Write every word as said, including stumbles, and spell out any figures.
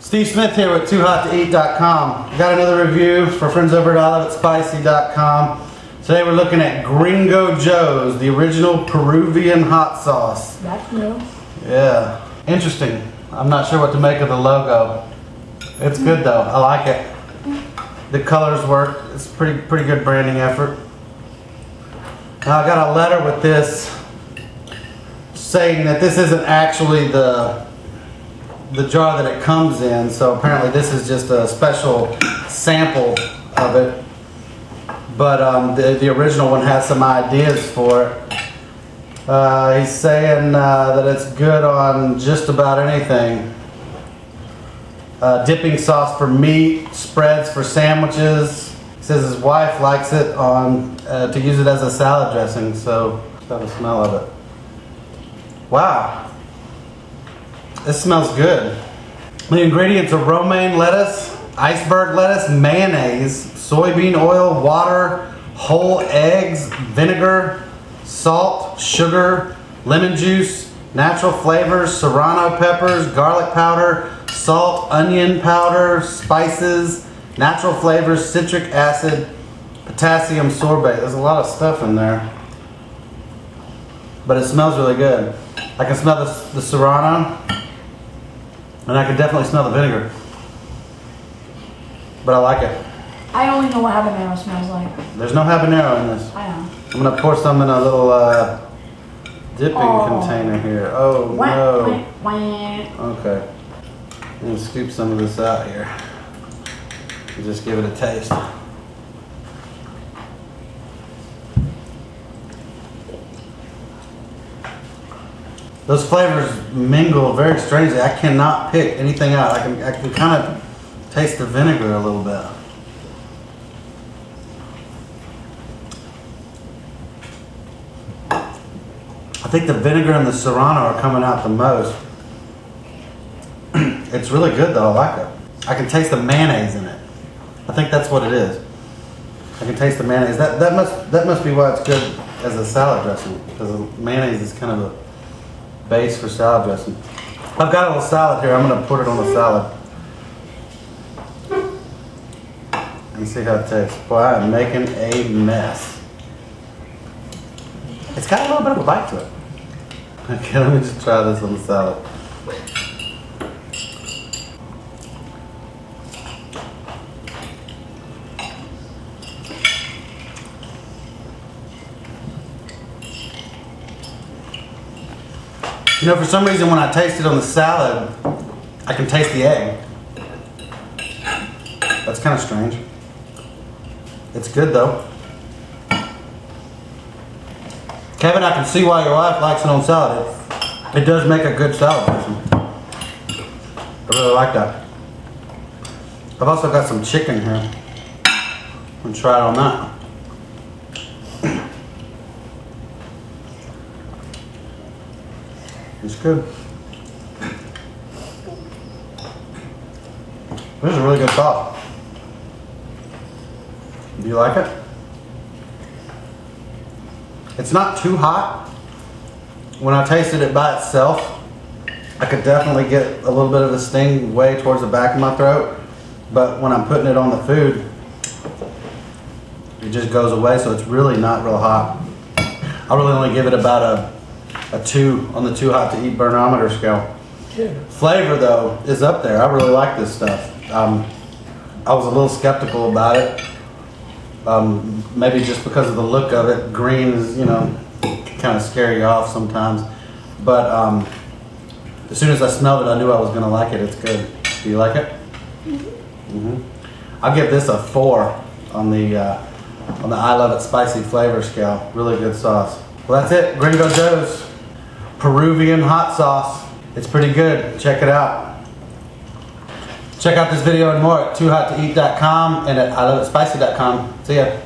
Steve Smith here with two hot to eat dot com. Got another review for friends over at Olive It Spicy dot com. Today we're looking at Greengo Joe's, the original Peruvian hot sauce. That's new. Yeah. Interesting. I'm not sure what to make of the logo. It's good though. I like it. The colors work. It's pretty pretty good branding effort. Now I got a letter with this saying that this isn't actually the the jar that it comes in, so apparently this is just a special sample of it. But um, the, the original one has some ideas for it. Uh, he's saying uh, that it's good on just about anything. Uh, dipping sauce for meat, spreads for sandwiches. He says his wife likes it on uh, to use it as a salad dressing, so got the smell of it. Wow. This smells good. The ingredients are romaine lettuce, iceberg lettuce, mayonnaise, soybean oil, water, whole eggs, vinegar, salt, sugar, lemon juice, natural flavors, serrano peppers, garlic powder, salt, onion powder, spices, natural flavors, citric acid, potassium sorbate. There's a lot of stuff in there. But it smells really good. I can smell the, the serrano. And I can definitely smell the vinegar. But I like it. I only know what habanero smells like. There's no habanero in this. I know. I'm going to pour some in a little uh, dipping oh. container here. Oh, wah, no. Wah, wah. Okay. I'm going to scoop some of this out here. And just give it a taste. Those flavors mingle very strangely. I cannot pick anything out. I can, I can kind of taste the vinegar a little bit. I think the vinegar and the serrano are coming out the most. It's really good though, I like it. I can taste the mayonnaise in it. I think that's what it is. I can taste the mayonnaise. That, that, must, that must be why it's good as a salad dressing, because mayonnaise is kind of a base for salad dressing. I've got a little salad here. I'm going to put it on the salad and see how it tastes. Boy, I am making a mess. It's got a little bit of a bite to it. Okay, let me just try this on the salad. You know, for some reason when I taste it on the salad, I can taste the egg. That's kind of strange. It's good though. Kevin, I can see why your wife likes it on salad. It, it does make a good salad dressing. I really like that. I've also got some chicken here. I'm gonna try it on that. It's good. This is a really good sauce. Do you like it? It's not too hot. When I tasted it by itself, I could definitely get a little bit of a sting way towards the back of my throat. But when I'm putting it on the food, it just goes away, so it's really not real hot. I really only give it about a A two on the too hot to eat burnometer scale. Yeah. Flavor though is up there. I really like this stuff. Um, I was a little skeptical about it. Um, maybe just because of the look of it. Green is, you know, kind of scary off sometimes. But um, as soon as I smelled it, I knew I was gonna like it. It's good. Do you like it? Mm-hmm. Mm-hmm. I'll give this a four on the uh, on the I Love It Spicy flavor scale. Really good sauce. Well, that's it. Greengo Joe's Peruvian hot sauce. It's pretty good. Check it out. Check out this video and more at two hot to eat dot com and at I Love It Spicy dot com. See ya.